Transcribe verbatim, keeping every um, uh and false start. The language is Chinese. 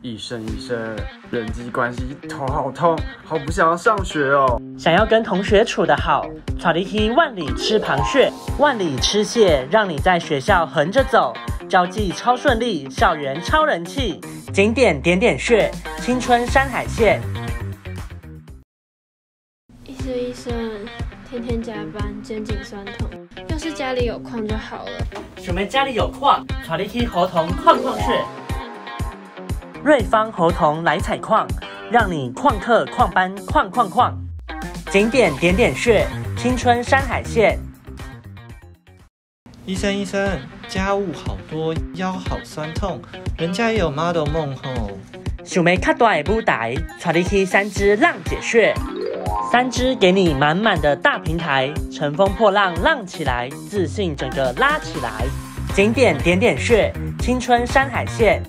一生一生，人际关系头好痛，好不想要上学哦。想要跟同学处得好，草泥梯万里吃螃蟹，万里吃蟹，让你在学校横着走，交际超顺利，校园超人气，景点点点穴，青春山海线。医生医生，天天加班，肩颈酸痛，要是家里有矿就好了。什么家里有矿？草泥梯喉同矿矿穴。瑞芳猴童来采矿，让你矿课矿班矿矿矿。景点点点穴，青春山海线。医生医生，家务好多，腰好酸痛，人家也有 model 梦吼。想要较大的舞台，带你去三支浪解穴，三支给你满满的大平台，乘风破浪浪起来，自信整个拉起来。景点点点穴，青春山海线。